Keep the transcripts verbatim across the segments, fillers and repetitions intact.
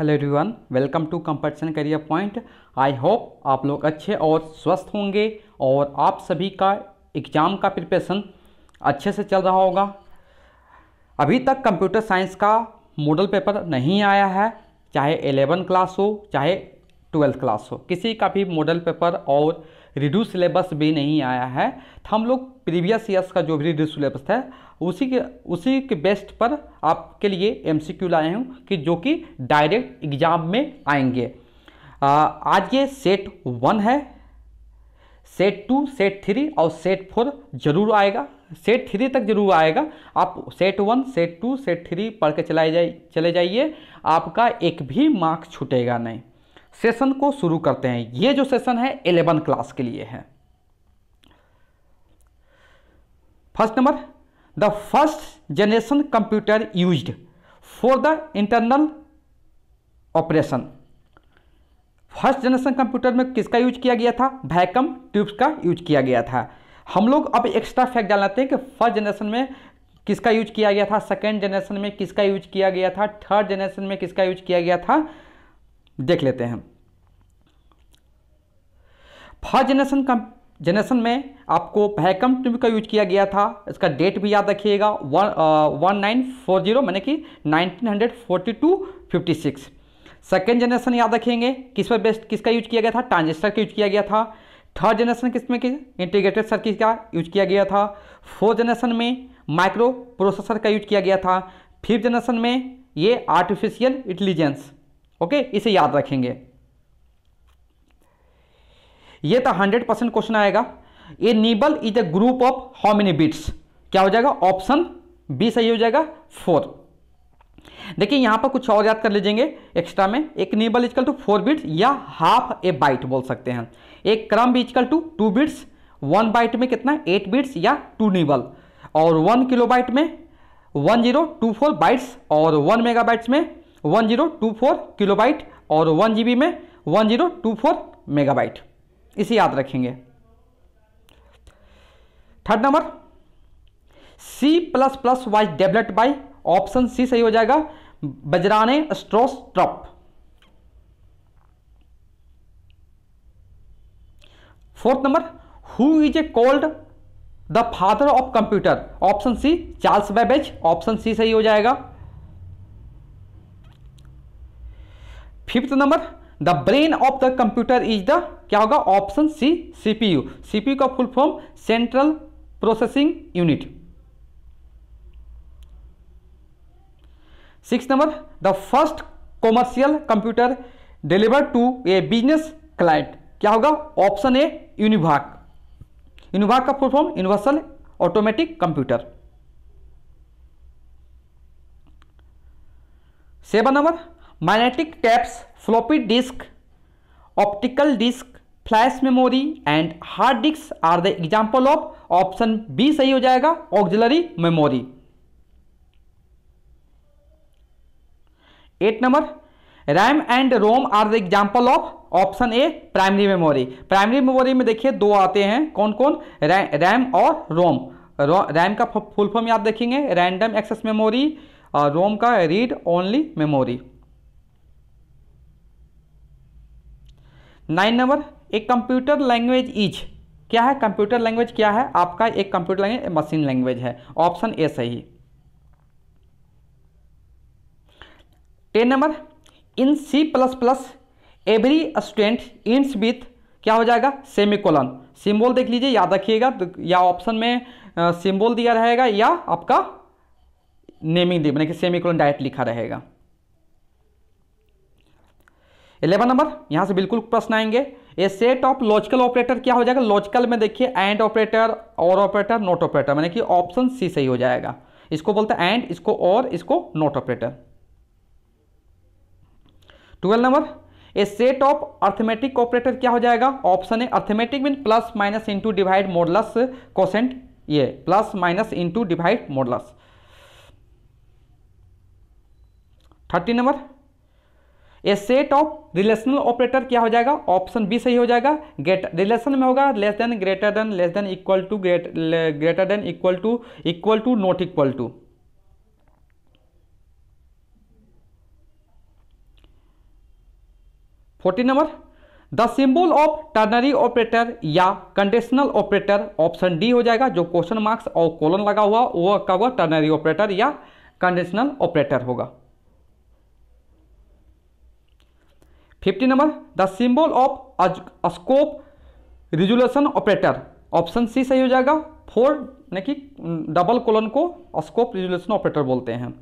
Hello everyone, welcome to competition career point. I hope आप लोग अच्छे और स्वस्थ होंगे और आप सभी का एग्ज़ाम का प्रिपरेशन अच्छे से चल रहा होगा। अभी तक कंप्यूटर साइंस का मॉडल पेपर नहीं आया है, चाहे एलेवन क्लास हो चाहे ट्वेल्थ क्लास हो, किसी का भी मॉडल पेपर और रिड्यू सिलेबस भी नहीं आया है। तो हम लोग प्रीवियस ईयर्स का जो भी रिड्यू सिलेबस है उसी के उसी के बेस्ट पर आपके लिए एमसीक्यू लाए हूँ कि जो कि डायरेक्ट एग्ज़ाम में आएंगे। आ, आज ये सेट वन है, सेट टू, सेट थ्री और सेट फोर जरूर आएगा, सेट थ्री तक जरूर आएगा। आप set one, set two, set three पढ़ के चलाए जाए चले जाइए, आपका एक भी मार्क छूटेगा नहीं। सेशन को शुरू करते हैं। ये जो सेशन है इलेवन क्लास के लिए है। First number, the first generation computer used for the internal operation. First generation computer में किसका यूज किया गया था? वैक्यूम ट्यूब्स का यूज किया गया था। हम लोग अब एक्स्ट्रा फैक्ट जान लेते हैं कि फर्स्ट जनरेशन में किसका यूज किया गया था, सेकेंड जनरेशन में किसका यूज किया गया था, थर्ड जनरेशन में किसका यूज किया गया था, देख लेते हैं। फर्स्ट जनरेशन जनरेशन में आपको वैक्यूम ट्यूब का यूज किया गया था। इसका डेट भी याद रखिएगा, वन नाइन फोर जीरो मैंने कि nineteen hundred forty two fifty six. Second generation याद रखेंगे किस पर बेस्ट किसका यूज किया गया था? ट्रांजिस्टर का यूज किया गया था। थर्ड जनरेशन किस में कि इंटीग्रेटेड सर्किट का यूज किया गया था। फोर्थ जनरेशन में माइक्रो प्रोसेसर का यूज किया गया था। फिफ्थ जनरेशन में ये आर्टिफिशियल इंटेलिजेंस, ओके, इसे याद रखेंगे। ये तो हंड्रेड परसेंट क्वेश्चन आएगा। A nibble is a group of how many bits, क्या हो जाएगा? ऑप्शन बी सही हो जाएगा, फोर। देखिए यहां पर कुछ और याद कर लीजिएंगे एक्स्ट्रा में। एक nibble is equal to four bits या हाफ ए बाइट बोल सकते हैं। एक क्रम equal to two bits, one byte में कितना? एट बिट्स या टू निबल। और वन किलो बाइट में one zero two four bytes और वन मेगा बाइट्स में one zero two four kilobyte और वन जी बी में one zero two four megabyte, इसे याद रखेंगे। Third number, C plus plus was developed by, option C सही हो जाएगा, Bjarne Stroustrup. Fourth number, who is a called the father of computer, option C Charles Babbage, option C सही हो जाएगा। Fifth number, the brain of the computer is the, क्या होगा? Option C CPU. CPU का full form central processing unit. Six number, the first commercial computer deliver to a business client, क्या होगा? Option A UNIVAC. UNIVAC का full form universal automatic computer. Seven number, magnetic tapes, floppy disk, optical disk, flash memory and hard disk are the example of, option B सही हो जाएगा, auxiliary memory. Eight number, RAM and ROM are the example of, option A primary memory. Primary memory में देखिए दो आते हैं, कौन कौन? रैम और रोम। रैम का फुल फॉर्म याद रखेंगे, रैंडम एक्सेस मेमोरी, और रोम का read only memory. Nine number, एक कंप्यूटर लैंग्वेज इज, क्या है? कंप्यूटर लैंग्वेज क्या है आपका? एक कंप्यूटर लैंग्वेज मशीन लैंग्वेज है, ऑप्शन ए सही। Ten number, in C plus plus every student ends with, क्या हो जाएगा? सेमीकोलन। सिंबल देख लीजिए, याद रखिएगा, या ऑप्शन में सिंबल दिया रहेगा या आपका नेमिंग दी, मतलब सेमीकोलन डायरेक्ट लिखा रहेगा। इलेवन नंबर, यहाँ से बिल्कुल प्रश्न आएंगे। A set of logical operator, क्या हो जाएगा? लॉजिकल में देखिए एंड ऑपरेटर, और ऑपरेटर, नॉट ऑपरेटर, मैंने कि ऑप्शन सी सही हो जाएगा। इसको बोलते हैं एंड, इसको और, इसको not operator. Twelve number, a set of arithmetic operator, क्या हो जाएगा? ऑप्शन है arithmetic mean plus minus into divide modulus quotient, ये plus minus into divide modulus. Thirteen number, a set of relational operator, क्या हो जाएगा? ऑप्शन बी सही हो जाएगा, गेट। रिलेशन में होगा less than, greater than, less than equal to, great greater than equal to, equal to, not equal to. Fourteen number, the symbol of ternary operator या conditional operator option D हो जाएगा, जो question marks और colon लगा हुआ वो क्या होगा, टर्नरी ऑपरेटर या कंडीशनल ऑपरेटर होगा। Fifteen number, the symbol of scope resolution operator option C सही हो जाएगा, फोर यानी कि डबल कोलन को स्कोप रिजोल्यूशन ऑपरेटर बोलते हैं।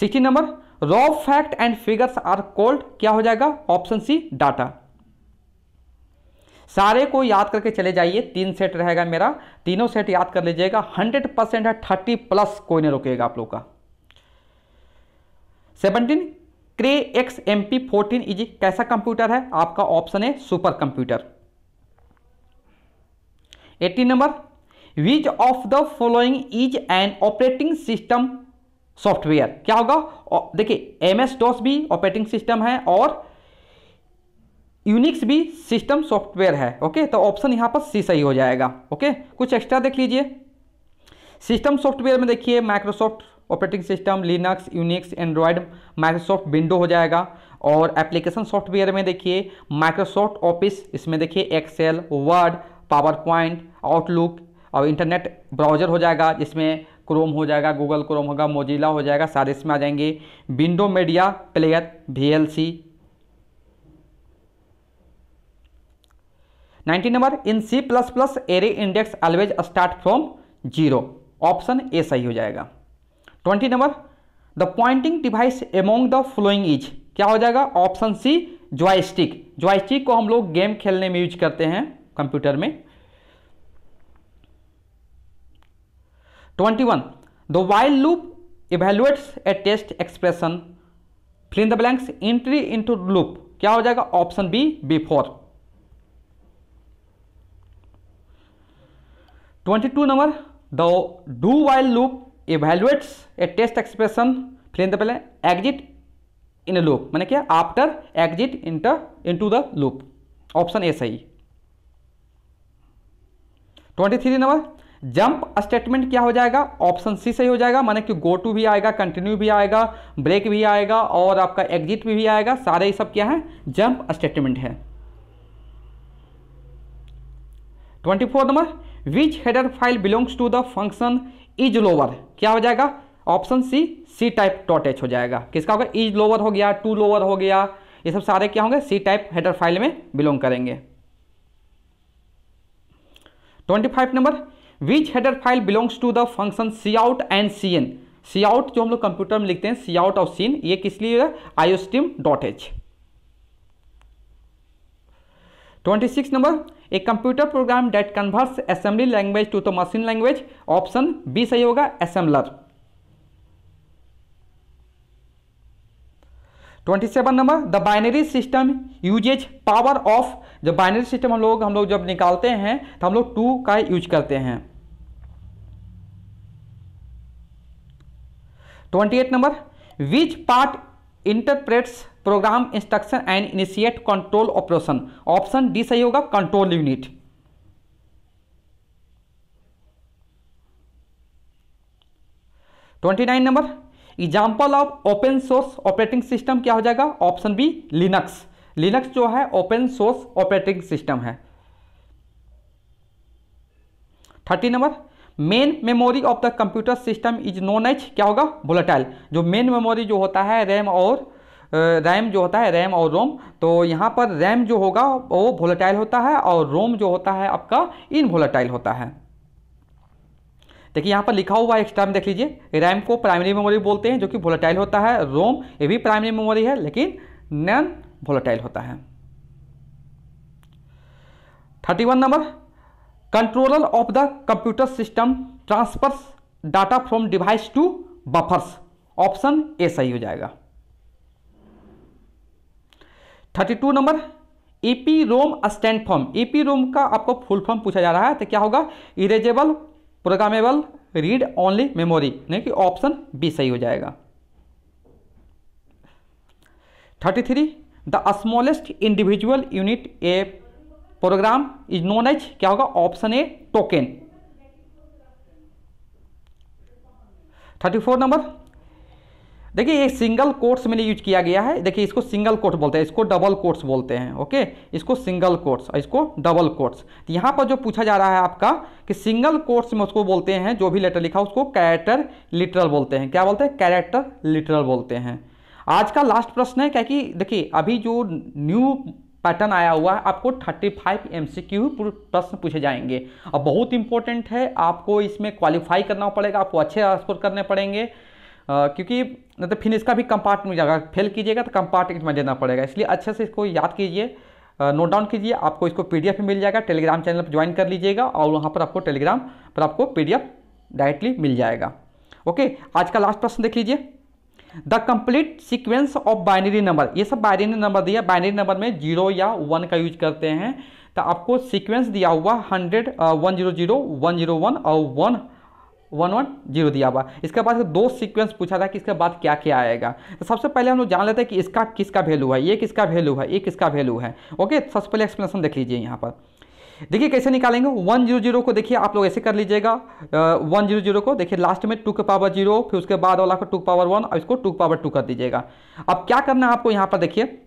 Sixteen number, raw fact and figures are called क्या हो जाएगा, ऑप्शन सी डाटा। सारे को याद करके चले जाइए, तीन सेट रहेगा मेरा, तीनों सेट याद कर लीजिएगा, हंड्रेड परसेंट है, थर्टी प्लस कोई नहीं रोकेगा आप लोग का। Seventeen, Cray X M P fourteen is कैसा कंप्यूटर है, आपका ऑप्शन है super computer. Eighteen number, which of the following is an operating system software क्या होगा, देखिए एम एस डॉस भी ऑपरेटिंग सिस्टम है और यूनिक्स भी सिस्टम सॉफ्टवेयर है। ओके, तो ऑप्शन यहाँ पर सी सही हो जाएगा। ओके, कुछ एक्स्ट्रा देख लीजिए, सिस्टम सॉफ्टवेयर में देखिए Microsoft operating system, Linux, Unix, Android, Microsoft window हो जाएगा। और एप्लीकेशन सॉफ्टवेयर में देखिए माइक्रोसॉफ्ट ऑफिस, इसमें देखिए Excel, Word, PowerPoint, Outlook और इंटरनेट ब्राउजर हो जाएगा, जिसमें क्रोम हो जाएगा, गूगल क्रोम होगा, मोजिला हो जाएगा, सारे इसमें आ जाएंगे। Window media player, V L C. Nineteen number, in C plus plus array index always start from zero, option A सही हो जाएगा। Twenty number, the pointing device among the following is क्या हो जाएगा, ऑप्शन सी जॉयस्टिक। जॉयस्टिक को हम लोग game खेलने में यूज करते हैं कंप्यूटर में। Twenty one, the while loop evaluates a test expression, fill in the blanks entry into loop क्या हो जाएगा, option B before. Twenty two number, the do while loop evaluates a test expression, fill in the blank exit in loop माने क्या, after exit enter into the loop, option A सही। Twenty three number, jump statement क्या हो जाएगा, option C सही हो जाएगा, माने कि गो टू भी आएगा, कंटिन्यू भी आएगा, ब्रेक भी आएगा और आपका एग्जिट भी, भी आएगा, सारे ही सब क्या है जंप स्टेटमेंट है। Twenty four number, which header file belongs to the function is lower क्या हो जाएगा, option C C type dot H हो जाएगा। किसका होगा, इज लोवर हो गया, टू लोवर हो गया, ये सब सारे क्या होंगे सी टाइप हेडर फाइल में बिलोंग करेंगे। Twenty five number, Which header file belongs to the function cout and cn? cout जो हम लोग कंप्यूटर में लिखते हैं cout और cn, ये किस लिए है, iostream.h। Twenty six number, a computer program that converts assembly language to the machine language, option B सही होगा assembler. Twenty seven number, the binary system uses power of, जब बाइनरी सिस्टम हम लोग हम लोग जब निकालते हैं तो हम लोग टू का यूज करते हैं। Twenty eight number, which part interprets program instruction and initiate control operation, option D सही होगा control unit. Twenty nine number, example of open source operating system क्या हो जाएगा, ऑप्शन बी लिनक्स। लिनक्स जो है ओपन सोर्स ऑपरेटिंग सिस्टम है। Thirty number, main memory of the computer system is known as क्या होगा वोलेटाइल। जो main memory जो होता है रैम और रैम जो होता है रैम और रोम, तो यहाँ पर रैम जो होगा वो वोलेटाइल होता है और रोम जो होता है आपका इनवोलेटाइल होता है। देखिए यहाँ पर लिखा हुआ है एक्स्ट्रा में देख लीजिए, रैम को प्राइमरी मेमोरी बोलते हैं जो कि वोलेटाइल होता है, रोम ये भी प्राइमरी मेमोरी है लेकिन नॉन वोलेटाइल होता है। Thirty one number, controller of the computer system transfers data from device to buffers, option A सही हो जाएगा। थर्टी टू नंबर, ईपी रोम स्टैंड फॉर्म, ईपी रोम का आपको फुल फॉर्म पूछा जा रहा है तो क्या होगा, erasable programmable read only memory, नहीं कि ऑप्शन बी सही हो जाएगा। Thirty three the smallest individual unit a program is known as क्या होगा, option A token. Thirty four number, देखिए ये सिंगल कोट्स में यूज किया गया है। देखिए इसको सिंगल कोट्स बोलते हैं, इसको डबल कोट्स बोलते हैं। ओके, इसको सिंगल कोट्स और इसको डबल कोट्स। तो यहाँ पर जो पूछा जा रहा है आपका कि सिंगल कोट्स में उसको बोलते हैं, जो भी लेटर लिखा उसको कैरेक्टर लिटरल बोलते हैं। क्या बोलते हैं? कैरेक्टर लिटरल बोलते हैं। आज का लास्ट प्रश्न है क्या कि देखिए अभी जो न्यू पैटर्न आया हुआ है, आपको पैंतीस एमसीक्यू प्रश्न पूछे जाएंगे और बहुत इंपॉर्टेंट है, आपको इसमें क्वालिफाई करना पड़ेगा, आपको अच्छे स्कोर करने पड़ेंगे। Uh, क्योंकि नहीं तो फिर इसका भी कंपार्ट में जाएगा, फेल कीजिएगा तो कंपार्ट में देना पड़ेगा। इसलिए अच्छे से इसको याद कीजिए, नोट डाउन कीजिए। आपको इसको पीडीएफ में मिल जाएगा, टेलीग्राम चैनल पर ज्वाइन कर लीजिएगा और वहाँ पर आपको टेलीग्राम पर आपको पीडीएफ डायरेक्टली मिल जाएगा। ओके, आज का लास्ट प्रश्न देख लीजिए। The complete sequence of binary number, ये सब बाइनरी नंबर दिया, बाइनरी नंबर में जीरो या वन का यूज करते हैं। तो आपको सिक्वेंस दिया हुआ hundred, one zero zero, one zero one और वन वन वन जीरो दिया हुआ। इसके बाद दो सीक्वेंस पूछा था कि इसके बाद क्या क्या आएगा। तो सबसे पहले हम लोग जान लेते हैं कि इसका किसका वैल्यू है, ये किसका वैल्यू है, ये किसका वैल्यू है। ओके, सबसे पहले एक्सप्लेनेशन देख लीजिए। यहाँ पर देखिए कैसे निकालेंगे। वन जीरो जीरो को देखिए आप लोग ऐसे कर लीजिएगा, वन जीरो जीरो को देखिए लास्ट में टू के पावर जीरो, फिर उसके बाद वाला को टू पावर वन और इसको टू पावर टू कर दीजिएगा। अब क्या करना है आपको, यहाँ पर देखिए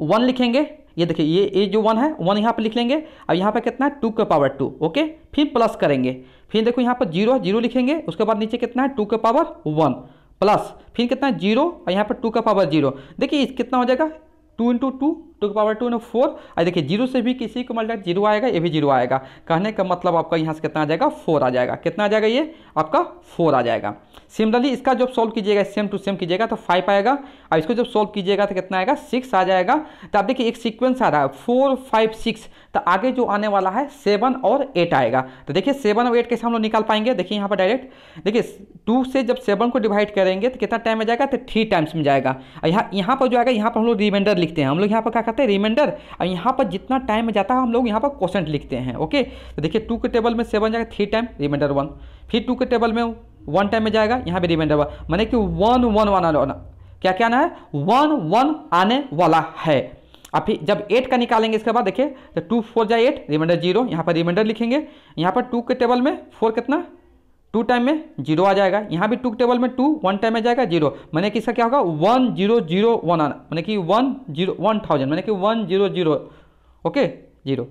वन लिखेंगे, ये देखिए ये ये जो वन है वन यहाँ पे लिख लेंगे और यहाँ पे कितना है टू के पावर टू। ओके, फिर प्लस करेंगे, फिर देखो यहाँ पर जीरो जीरो लिखेंगे, उसके बाद नीचे कितना है टू के पावर वन प्लस फिर कितना है जीरो और यहाँ पर टू के पावर जीरो। देखिए कितना हो जाएगा, टू इंटू टू, टू के पावर टू इंटू फोर। और देखिए जीरो से भी किसी को मतलब जीरो आएगा, ये भी जीरो आएगा। कहने का मतलब आपका यहाँ से कितना आ जाएगा, फोर आ जाएगा। कितना आ जाएगा, ये आपका फोर आ जाएगा। सिमिलरली इसका जब सॉल्व कीजिएगा, सेम टू सेम कीजिएगा तो फाइव आएगा और इसको जब सॉल्व कीजिएगा तो कितना आएगा, सिक्स आ जाएगा। तो आप देखिए एक सीक्वेंस आ रहा है फोर फाइव सिक्स, तो आगे जो आने वाला है सेवन और एट आएगा। तो देखिए सेवन और एट कैसे हम लोग निकाल पाएंगे, देखिए यहाँ पर डायरेक्ट देखिए टू से जब सेवन को डिवाइड करेंगे तो कितना टाइम में जाएगा, तो थ्री टाइम्स में जाएगा। यहाँ यहाँ पर जो आएगा यहाँ पर हम लोग रिमाइंडर लिखते हैं, हम लोग यहाँ पर क्या कहते हैं रिमाइंडर। और यहाँ पर जितना टाइम में जाता है हम लोग यहाँ पर क्वोशेंट लिखते हैं। ओके, तो देखिए टू के टेबल में सेवन जाएगा थ्री टाइम रिमाइंडर वन, फिर टू के टेबल में वन टाइम में जाएगा, यहाँ भी रिमाइंडर वन, मैंने कि वन वन वन आना क्या क्या आना है, वन वन आने वाला है। अब फिर जब एट का निकालेंगे इसके बाद देखिए तो टू फोर जाए एट, रिमाइंडर जीरो, यहाँ पर रिमाइंडर लिखेंगे। यहाँ पर टू के टेबल में फोर कितना टू टाइम में जीरो आ जाएगा, यहाँ भी टू के टेबल में टू वन टाइम में जाएगा जीरो, मैंने कि इसका क्या होगा वन जीरो जीरो वन आना, मैंने कि वन जीरो वन थाउजेंड, मैंने कि one zero zero okay zero.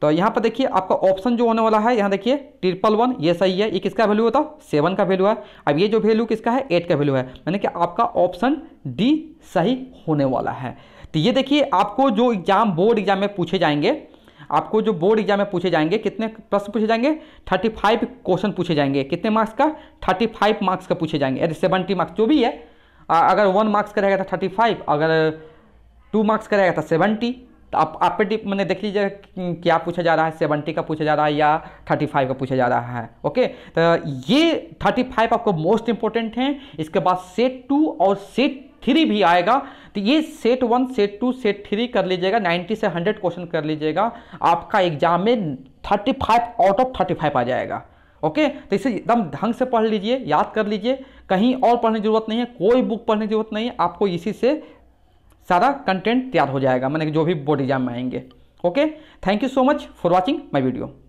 तो यहाँ पर देखिए आपका ऑप्शन जो होने वाला है, यहाँ देखिए ट्रिपल वन ये सही है, ये किसका वैल्यू होता है, सेवन का वैल्यू है। अब ये जो वैल्यू किसका है, एट का वैल्यू है, मैंने कि आपका ऑप्शन डी सही होने वाला है। तो ये देखिए आपको जो एग्जाम बोर्ड एग्जाम में पूछे जाएंगे, आपको जो बोर्ड एग्जाम में पूछे जाएंगे कितने प्रश्न पूछे जाएंगे, पैंतीस क्वेश्चन पूछे जाएंगे। कितने मार्क्स का, पैंतीस मार्क्स का पूछे जाएंगे, अरे सत्तर मार्क्स जो भी है। अगर वन मार्क्स का रहेगा तो पैंतीस, अगर टू मार्क्स का रहेगा तो सत्तर। तो आप आप पे मैंने देख लीजिएगा क्या पूछा जा रहा है, सत्तर का पूछा जा रहा है या पैंतीस का पूछा जा रहा है। ओके, तो ये पैंतीस आपको मोस्ट इंपॉर्टेंट हैं। इसके बाद सेट टू और सेट थ्री भी आएगा, तो ये set one set two set three कर लीजिएगा, नाइन्टी से हंड्रेड क्वेश्चन कर लीजिएगा, आपका एग्जाम में पैंतीस आउट ऑफ पैंतीस आ जाएगा। ओके, तो इसे एकदम ढंग से पढ़ लीजिए, याद कर लीजिए, कहीं और पढ़ने की जरूरत नहीं है, कोई बुक पढ़ने की जरूरत नहीं है, आपको इसी से सारा कंटेंट तैयार हो जाएगा, मैंने जो भी बोर्ड एग्जाम में आएंगे। Okay, thank you so much for watching my video.